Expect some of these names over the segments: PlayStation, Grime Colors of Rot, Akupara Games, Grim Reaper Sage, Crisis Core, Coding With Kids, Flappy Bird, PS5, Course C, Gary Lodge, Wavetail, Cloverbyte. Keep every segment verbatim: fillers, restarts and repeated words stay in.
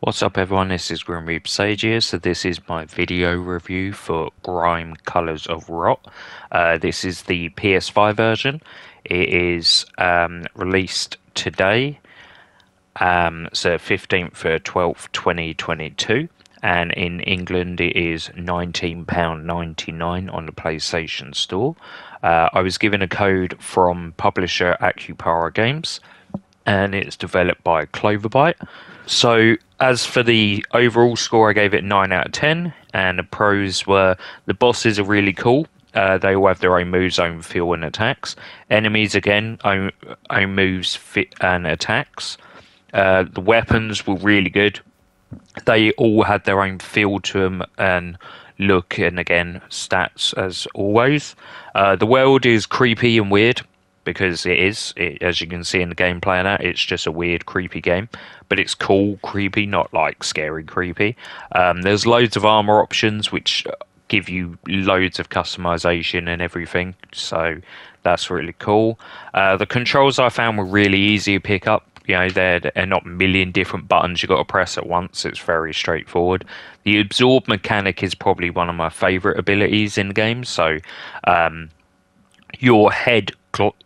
What's up everyone, this is Grim Reaper Sage here, so this is my video review for Grime Colors of Rot. Uh, this is the P S five version. It is um, released today, um, so fifteenth of the twelfth twenty twenty-two, and in England it is nineteen pounds ninety-nine on the PlayStation Store. Uh, I was given a code from publisher Akupara Games, and it's developed by Cloverbyte. So as for the overall score, I gave it nine out of ten, and the pros were the bosses are really cool. Uh, they all have their own moves, own feel and attacks. Enemies, again, own, own moves fit and attacks. Uh, the weapons were really good. They all had their own feel to them and look, and again, stats as always. Uh, the world is creepy and weird, because it is, it, as you can see in the gameplay and that, it's just a weird, creepy game. But it's cool creepy, not like scary creepy. Um, there's loads of armor options, which give you loads of customization and everything. So that's really cool. Uh, the controls I found were really easy to pick up. You know, they're, they're not a million different buttons you've got to press at once. It's very straightforward. The absorb mechanic is probably one of my favorite abilities in the game. So um, your head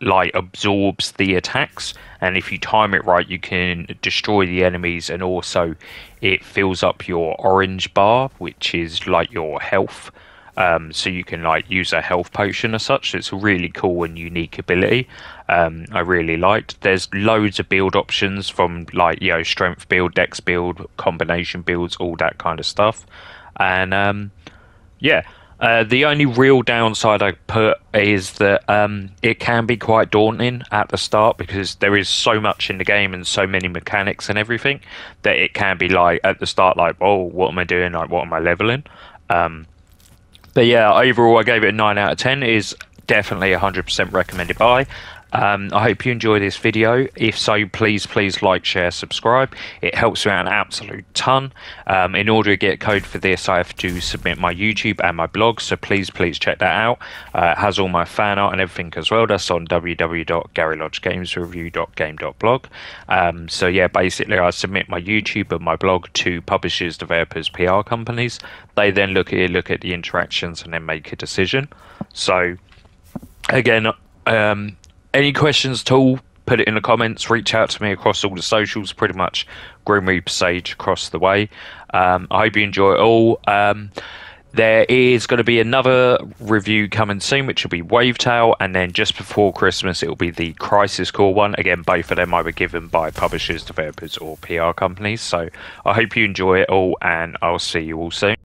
like absorbs the attacks, and if you time it right, you can destroy the enemies, and also it fills up your orange bar, which is like your health, um, so you can like use a health potion or such. It's a really cool and unique ability. um, I really liked. There's loads of build options, from like, you know, strength build, dex build, combination builds, all that kind of stuff. And um, yeah Uh, the only real downside I put is that um, it can be quite daunting at the start, because there is so much in the game and so many mechanics and everything that it can be like at the start like, oh, what am I doing? Like, what am I leveling? Um, but yeah, overall I gave it a nine out of ten. It is definitely one hundred percent recommended buy. Um, I hope you enjoy this video. If so, please, please like, share, subscribe. It helps me out an absolute ton. Um, in order to get code for this, I have to submit my YouTube and my blog, so please, please check that out. Uh, it has all my fan art and everything as well. That's on w w w dot gary lodge games review dot game dot blog. Um, so yeah, basically I submit my YouTube and my blog to publishers, developers, P R companies. They then look at it, look at the interactions, and then make a decision. So again, um, any questions at all, put it in the comments, reach out to me across all the socials, pretty much Grim Reaper Sage across the way. Um, I hope you enjoy it all. Um, there is going to be another review coming soon, which will be Wavetail, and then just before Christmas, it will be the Crisis Core one. Again, both of them I were given by publishers, developers, or P R companies. So I hope you enjoy it all, and I'll see you all soon.